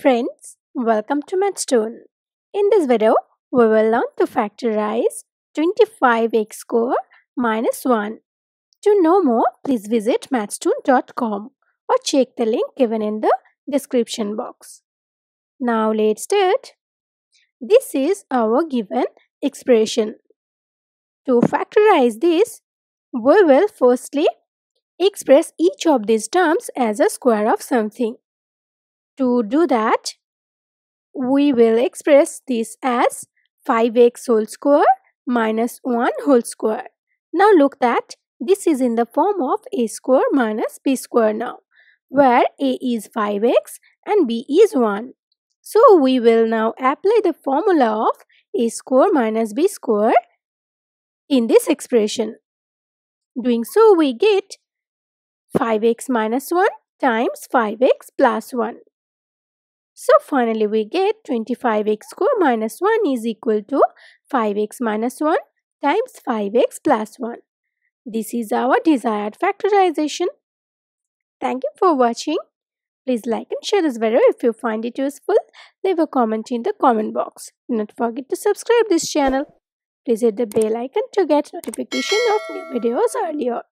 Friends, welcome to Mathstoon. In this video, we will learn to factorize 25x square minus 1. To know more, please visit mathstoon.com or check the link given in the description box. Now let's start. This is our given expression. To factorize this, we will firstly express each of these terms as a square of something. To do that, we will express this as 5x whole square minus 1 whole square. Now look that this is in the form of a square minus b square now, where a is 5x and b is 1. So we will now apply the formula of a square minus b square in this expression. Doing so, we get 5x minus 1 times 5x plus 1. So finally we get 25x square minus 1 is equal to 5x minus 1 times 5x plus 1. This is our desired factorization. Thank you for watching. Please like and share this video if you find it useful. Leave a comment in the comment box. Do not forget to subscribe this channel. Please hit the bell icon to get notification of new videos earlier.